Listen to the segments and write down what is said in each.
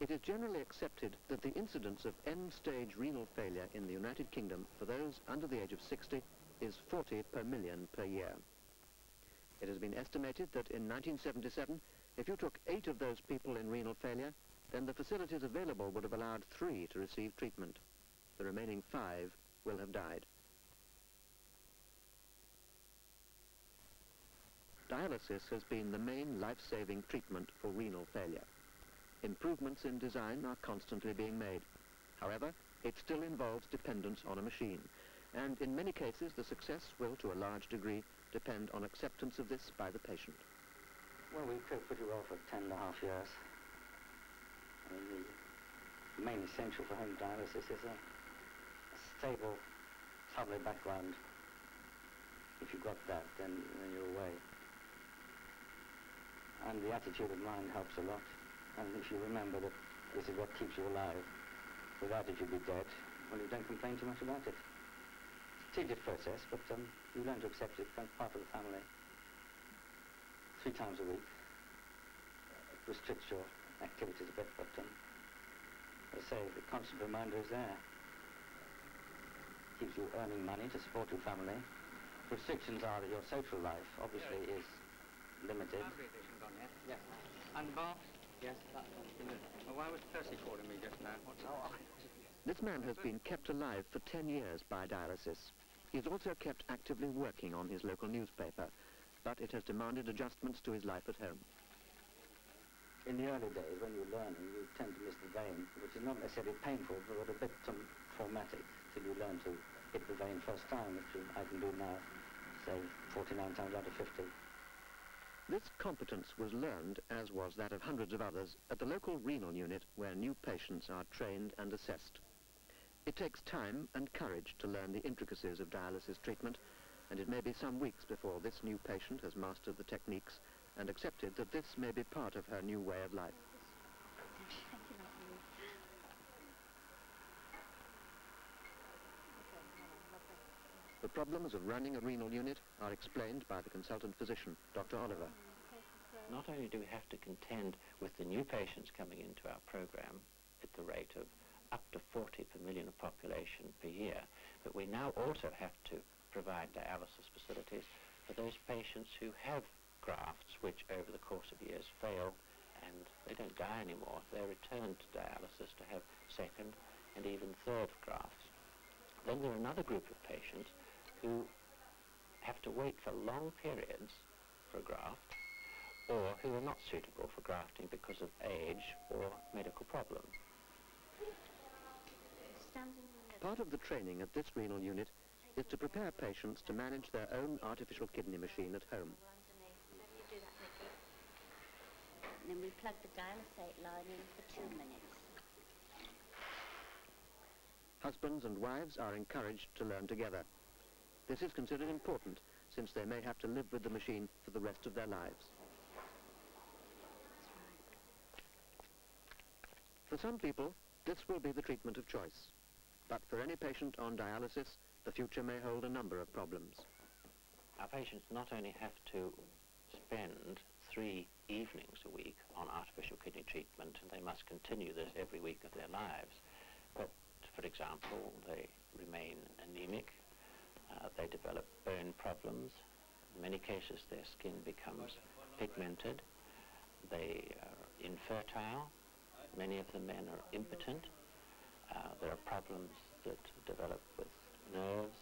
It is generally accepted that the incidence of end-stage renal failure in the United Kingdom for those under the age of 60 is 40 per million per year. It has been estimated that in 1977, if you took 8 of those people in renal failure, then the facilities available would have allowed 3 to receive treatment. The remaining 5 will have died. Dialysis has been the main life-saving treatment for renal failure. Improvements in design are constantly being made. However, it still involves dependence on a machine, and in many cases the success will, to a large degree, depend on acceptance of this by the patient. Well, we've coped pretty well for 10.5 years. I mean, the main essential for home dialysis is a stable family background. If you've got that, then you're away. And the attitude of mind helps a lot. And if you remember that this is what keeps you alive, without it you'd be dead, well, you don't complain too much about it. It's a tedious process, but you learn to accept it, becomes part of the family. 3 times a week. It restricts your activities a bit, but as I say, the constant reminder is there. Keeps you earning money to support your family. Restrictions are that your social life, obviously, is limited. Yes. And Bob? Yes, that's well, why was Percy calling me just now? What's all? This man has been kept alive for 10 years by dialysis. He is also kept actively working on his local newspaper, but it has demanded adjustments to his life at home. In the early days, when you're learning, you tend to miss the vein, which is not necessarily painful, but a bit traumatic till you learn to hit the vein first time, which I can do now, say, 49 times out of 50. This competence was learned, as was that of hundreds of others, at the local renal unit where new patients are trained and assessed. It takes time and courage to learn the intricacies of dialysis treatment, and it may be some weeks before this new patient has mastered the techniques and accepted that this may be part of her new way of life. The problems of running a renal unit are explained by the consultant physician, Dr. Oliver. Not only do we have to contend with the new patients coming into our program at the rate of up to 40 per million of population per year, but we now also have to provide dialysis facilities for those patients who have grafts which over the course of years fail and they don't die anymore. They're returned to dialysis to have second and even third grafts. Then there are another group of patients who have to wait for long periods for a graft, or who are not suitable for grafting because of age or medical problem. Part of the training at this renal unit is to prepare patients to manage their own artificial kidney machine at home. And then we plug the dialysate line in for 2 minutes. Husbands and wives are encouraged to learn together. This is considered important, since they may have to live with the machine for the rest of their lives. For some people, this will be the treatment of choice. But for any patient on dialysis, the future may hold a number of problems. Our patients not only have to spend 3 evenings a week on artificial kidney treatment, and they must continue this every week of their lives, but, for example, they remain anemic, they develop bone problems, in many cases their skin becomes pigmented, they are infertile, many of the men are impotent. There are problems that develop with nerves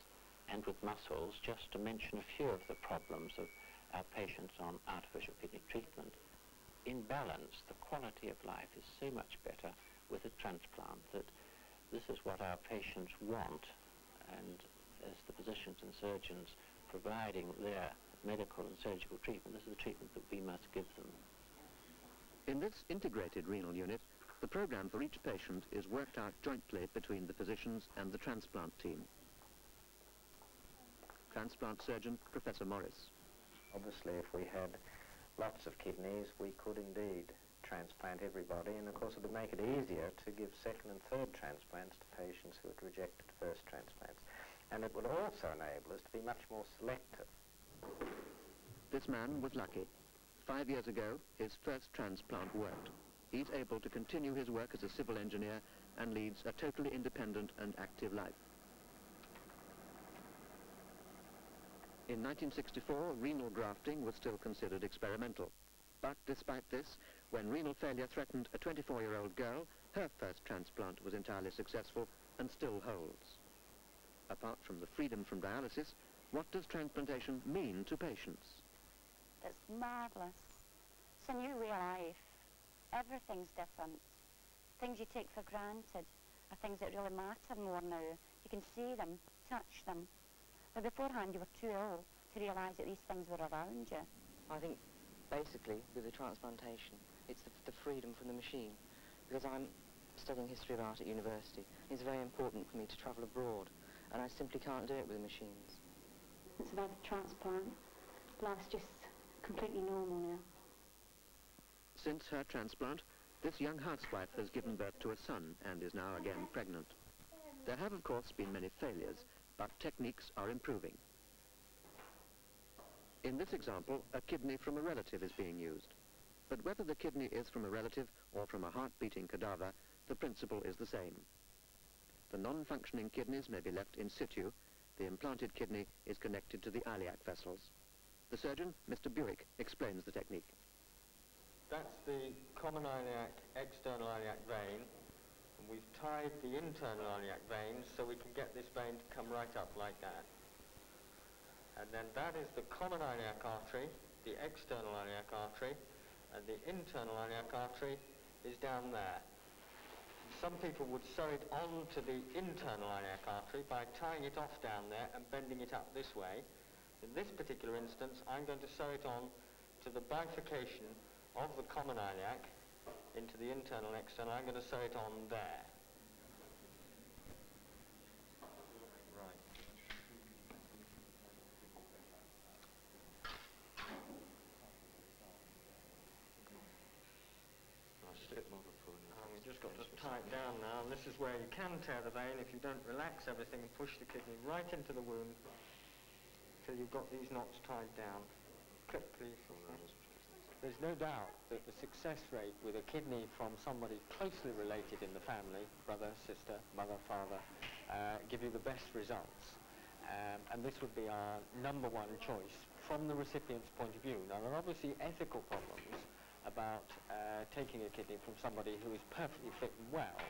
and with muscles, just to mention a few of the problems of our patients on artificial kidney treatment. In balance, the quality of life is so much better with a transplant that this is what our patients want, and as the physicians and surgeons providing their medical and surgical treatment, this is the treatment that we must give them. In this integrated renal unit, the program for each patient is worked out jointly between the physicians and the transplant team. Transplant surgeon, Professor Morris. Obviously, if we had lots of kidneys, we could indeed transplant everybody, and of course it would make it easier to give second and third transplants to patients who had rejected first transplants. And it would also enable us to be much more selective. This man was lucky. 5 years ago, his first transplant worked. He's able to continue his work as a civil engineer and leads a totally independent and active life. In 1964, renal grafting was still considered experimental. But despite this, when renal failure threatened a 24-year-old girl, her first transplant was entirely successful and still holds. Apart from the freedom from dialysis, what does transplantation mean to patients? It's marvellous. It's a new way of life. Everything's different. Things you take for granted are things that really matter more now. You can see them, touch them. But beforehand you were too ill to realise that these things were around you. I think basically with the transplantation it's the freedom from the machine, because I'm studying history of art at university. It's very important for me to travel abroad, and I simply can't do it with the machines. Since I've had a transplant, life's just completely normal now. Since her transplant, this young housewife has given birth to a son and is now again pregnant. There have, of course, been many failures, but techniques are improving. In this example, a kidney from a relative is being used. But whether the kidney is from a relative or from a heart-beating cadaver, the principle is the same. The non-functioning kidneys may be left in situ. The implanted kidney is connected to the iliac vessels. The surgeon, Mr. Buick, explains the technique. That's the common iliac, external iliac vein. We've tied the internal iliac vein so we can get this vein to come right up like that. And then that is the common iliac artery, the external iliac artery, and the internal iliac artery is down there. Some people would sew it onto the internal iliac artery by tying it off down there and bending it up this way. In this particular instance, I'm going to sew it on to the bifurcation of the common iliac into the internal and external. I'm going to sew it on there. Down now, and this is where you can tear the vein if you don't relax everything and push the kidney right into the wound till you've got these knots tied down. Click, please. There's no doubt that the success rate with a kidney from somebody closely related in the family, brother, sister, mother, father, give you the best results. And this would be our number one choice from the recipient's point of view. Now, there are obviously ethical problems about taking a kidney from somebody who is perfectly fit and well,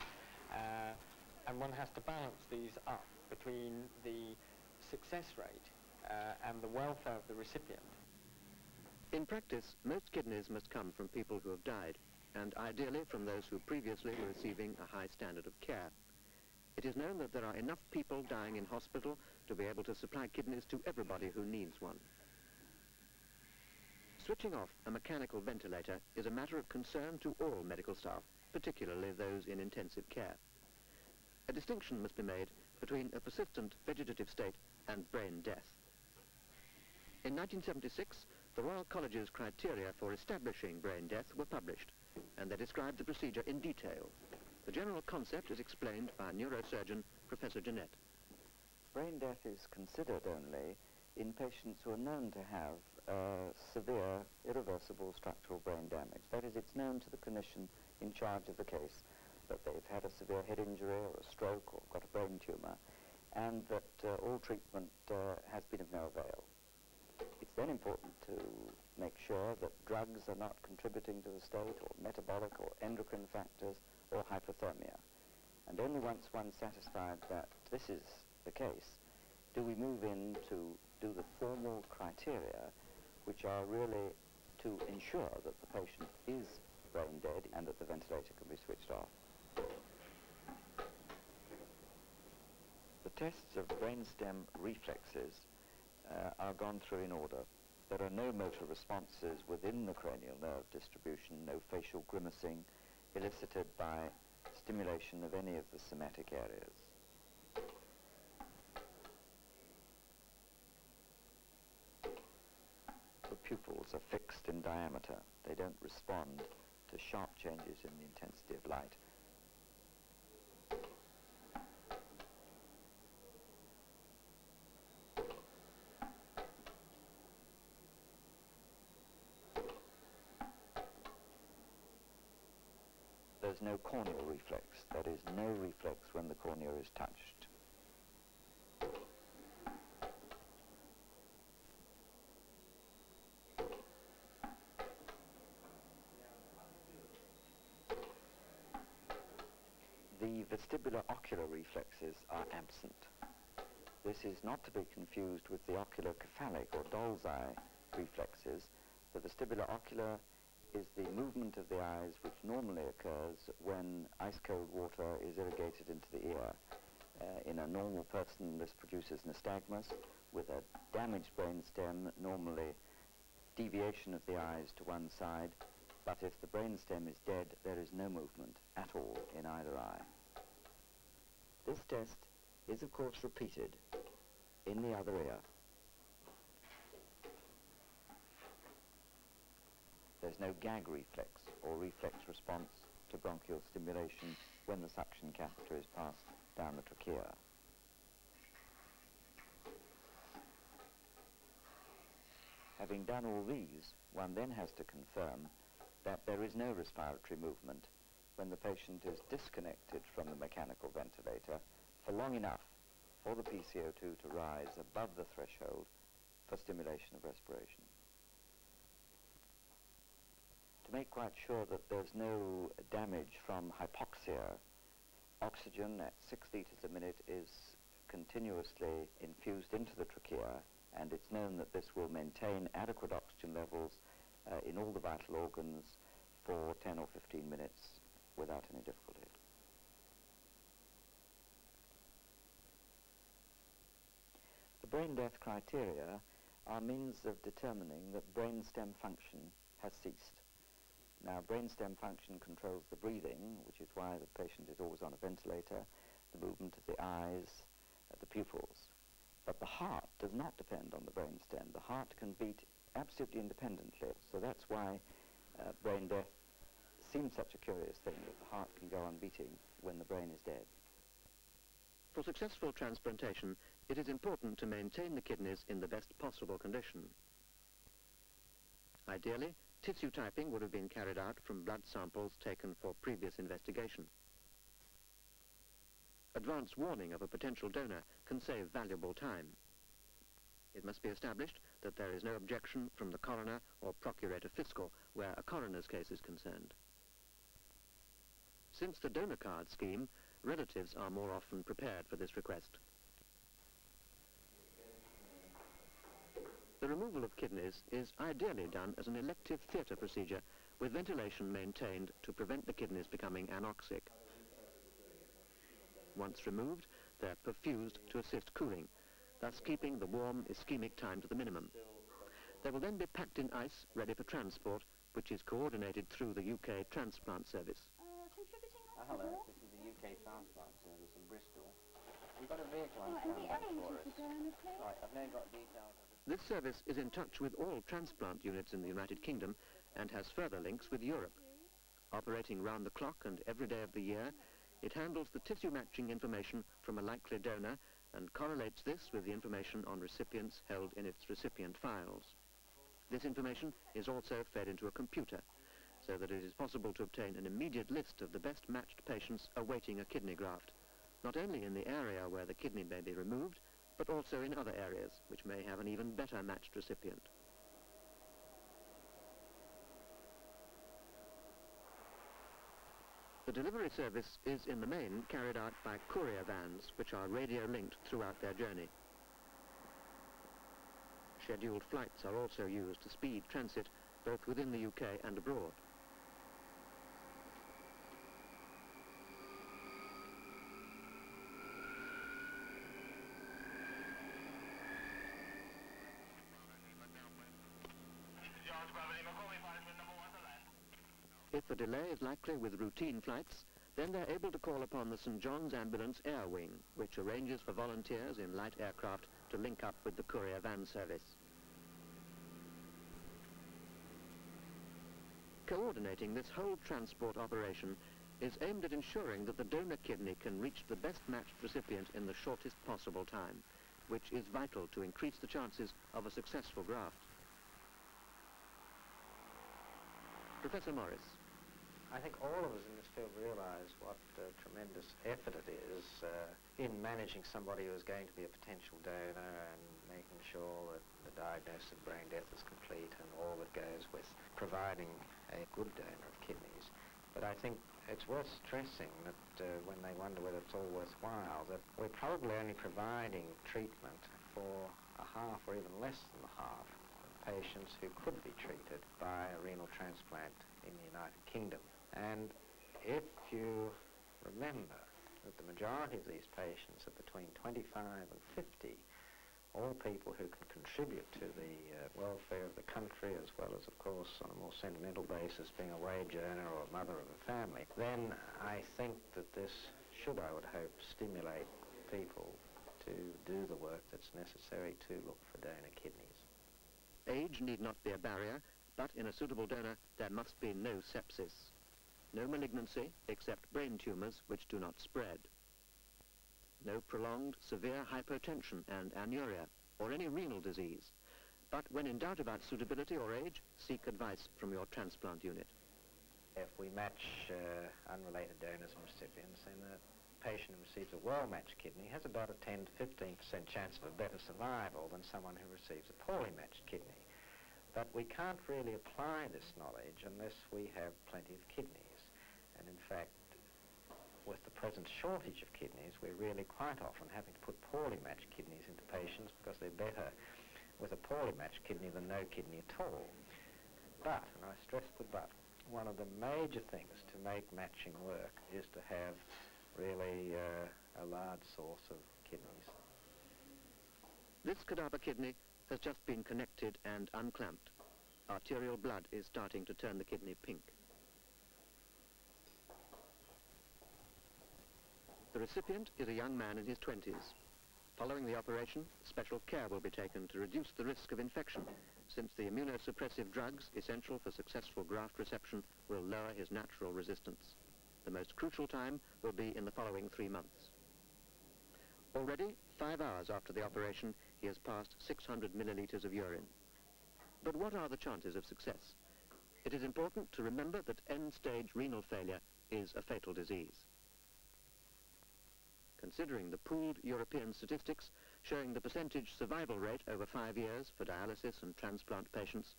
and one has to balance these up between the success rate and the welfare of the recipient. In practice, most kidneys must come from people who have died, and ideally from those who previously were receiving a high standard of care. It is known that there are enough people dying in hospital to be able to supply kidneys to everybody who needs one. Switching off a mechanical ventilator is a matter of concern to all medical staff, particularly those in intensive care. A distinction must be made between a persistent vegetative state and brain death. In 1976, the Royal College's criteria for establishing brain death were published, and they described the procedure in detail. The general concept is explained by neurosurgeon Professor Jeanette. Brain death is considered only in patients who are known to have severe, irreversible structural brain damage. That is, it's known to the clinician in charge of the case that they've had a severe head injury or a stroke or got a brain tumour, and that all treatment has been of no avail. It's then important to make sure that drugs are not contributing to the state, or metabolic or endocrine factors, or hypothermia. And only once one's satisfied that this is the case do we move in to do the formal criteria, which are really to ensure that the patient is brain dead and that the ventilator can be switched off. The tests of brainstem reflexes are gone through in order. There are no motor responses within the cranial nerve distribution, no facial grimacing elicited by stimulation of any of the somatic areas. Pupils are fixed in diameter. They don't respond to sharp changes in the intensity of light. there's no corneal reflex. There is no reflex when the cornea is touched. The vestibular ocular reflexes are absent. This is not to be confused with the oculocephalic or doll's eye reflexes. The vestibular ocular is the movement of the eyes which normally occurs when ice-cold water is irrigated into the ear. In a normal person, this produces nystagmus with a damaged brain stem, normally deviation of the eyes to one side, but if the brain stem is dead, there is no movement at all in either eye. This test is, of course, repeated in the other ear. There's no gag reflex or reflex response to bronchial stimulation when the suction catheter is passed down the trachea. Having done all these, one then has to confirm that there is no respiratory movement when the patient is disconnected from the mechanical ventilator for long enough for the PCO2 to rise above the threshold for stimulation of respiration. To make quite sure that there's no damage from hypoxia, oxygen at 6 litres a minute is continuously infused into the trachea, and it's known that this will maintain adequate oxygen levels in all the vital organs for 10 or 15 minutes without any difficulty. The brain death criteria are means of determining that brain stem function has ceased. Now, brainstem function controls the breathing, which is why the patient is always on a ventilator, the movement of the eyes, the pupils. But the heart does not depend on the brainstem. The heart can beat absolutely independently, so that's why brain death seems such a curious thing, that the heart can go on beating when the brain is dead. For successful transplantation, it is important to maintain the kidneys in the best possible condition. Ideally, tissue typing would have been carried out from blood samples taken for previous investigation. Advance warning of a potential donor can save valuable time. It must be established that there is no objection from the coroner or procurator fiscal where a coroner's case is concerned. Since the donor card scheme, relatives are more often prepared for this request. The removal of kidneys is ideally done as an elective theatre procedure with ventilation maintained to prevent the kidneys becoming anoxic. Once removed, they're perfused to assist cooling, thus keeping the warm ischemic time to the minimum. They will then be packed in ice, ready for transport, which is coordinated through the UK Transplant Service. Hello, this is the UK Transplant Service in Bristol. We've got a vehicle on standby for us. Right, I've now got details. This service is in touch with all transplant units in the United Kingdom and has further links with Europe. Operating round the clock and every day of the year, it handles the tissue matching information from a likely donor and correlates this with the information on recipients held in its recipient files. This information is also fed into a computer so that it is possible to obtain an immediate list of the best matched patients awaiting a kidney graft, not only in the area where the kidney may be removed, but also in other areas which may have an even better matched recipient. The delivery service is in the main carried out by courier vans which are radio-linked throughout their journey. Scheduled flights are also used to speed transit both within the UK and abroad. If the delay is likely with routine flights, then they're able to call upon the St. John's Ambulance Air Wing, which arranges for volunteers in light aircraft to link up with the courier van service. Coordinating this whole transport operation is aimed at ensuring that the donor kidney can reach the best matched recipient in the shortest possible time, which is vital to increase the chances of a successful graft. Professor Morris. I think all of us in this field realise what tremendous effort it is in managing somebody who is going to be a potential donor and making sure that the diagnosis of brain death is complete and all that goes with providing a good donor of kidneys. But I think it's worth stressing that when they wonder whether it's all worthwhile, that we're probably only providing treatment for a half or even less than the half of patients who could be treated by a renal transplant in the United Kingdom. And if you remember that the majority of these patients are between 25 and 50, all people who can contribute to the welfare of the country, as well as, of course, on a more sentimental basis, being a wage earner or a mother of a family, then I think that this should, I would hope, stimulate people to do the work that's necessary to look for donor kidneys. Age need not be a barrier, but in a suitable donor, there must be no sepsis, no malignancy except brain tumours which do not spread. No prolonged severe hypotension and anuria or any renal disease. But when in doubt about suitability or age, seek advice from your transplant unit. If we match unrelated donors and recipients, then the patient who receives a well-matched kidney has about a 10 to 15% chance of a better survival than someone who receives a poorly matched kidney. But we can't really apply this knowledge unless we have plenty of kidneys. And in fact, with the present shortage of kidneys, we're really quite often having to put poorly matched kidneys into patients because they're better with a poorly matched kidney than no kidney at all. But, and I stress the but, one of the major things to make matching work is to have really a large source of kidneys. This cadaver kidney has just been connected and unclamped. Arterial blood is starting to turn the kidney pink. The recipient is a young man in his 20s. Following the operation, special care will be taken to reduce the risk of infection, since the immunosuppressive drugs essential for successful graft reception will lower his natural resistance. The most crucial time will be in the following 3 months. Already, 5 hours after the operation, he has passed 600 millilitres of urine. But what are the chances of success? It is important to remember that end-stage renal failure is a fatal disease. Considering the pooled European statistics showing the percentage survival rate over 5 years for dialysis and transplant patients,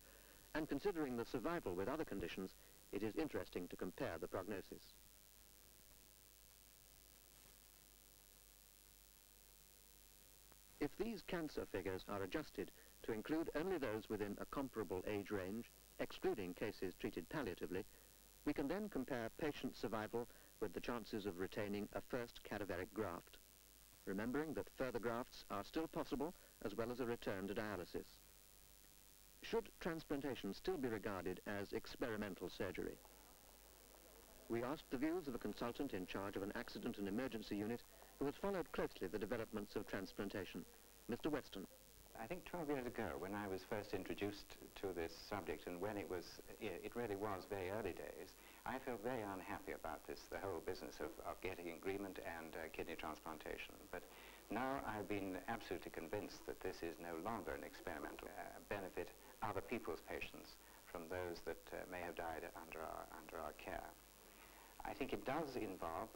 and considering the survival with other conditions, it is interesting to compare the prognosis. If these cancer figures are adjusted to include only those within a comparable age range, excluding cases treated palliatively, we can then compare patient survival with the chances of retaining a first cadaveric graft, remembering that further grafts are still possible as well as a return to dialysis. Should transplantation still be regarded as experimental surgery? We asked the views of a consultant in charge of an accident and emergency unit who has followed closely the developments of transplantation, Mr. Weston. I think 12 years ago, when I was first introduced to this subject, and when it really was very early days, I felt very unhappy about this, the whole business of getting agreement and kidney transplantation. But now I've been absolutely convinced that this is no longer an experimental benefit other people's patients from those that may have died under our care. I think it does involve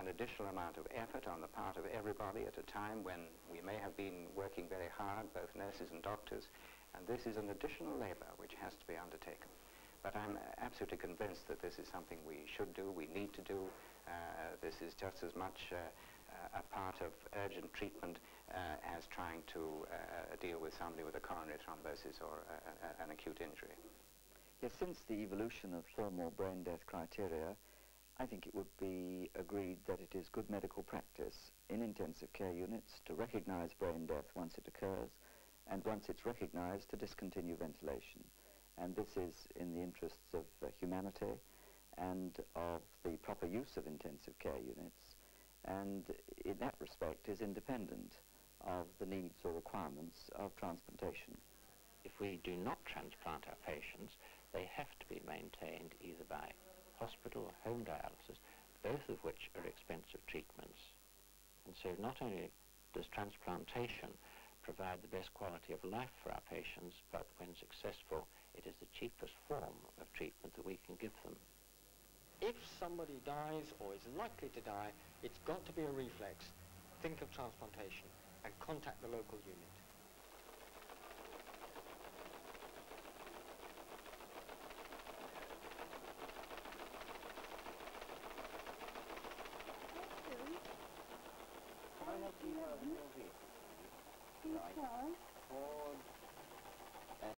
an additional amount of effort on the part of everybody at a time when we may have been working very hard, both nurses and doctors, and this is an additional labour which has to be undertaken. But I'm absolutely convinced that this is something we should do, we need to do. This is just as much a part of urgent treatment as trying to deal with somebody with a coronary thrombosis or an acute injury. Yes, since the evolution of thermal brain death criteria, I think it would be agreed that it is good medical practice in intensive care units to recognize brain death once it occurs, and once it's recognized, to discontinue ventilation. And this is in the interests of humanity and of the proper use of intensive care units, and in that respect is independent of the needs or requirements of transplantation. If we do not transplant our patients, they have to be maintained either by hospital or home dialysis, both of which are expensive treatments. And so not only does transplantation provide the best quality of life for our patients, but when successful, it is the cheapest form of treatment that we can give them. If somebody dies or is likely to die, it's got to be a reflex. Think of transplantation and contact the local unit. Thank you.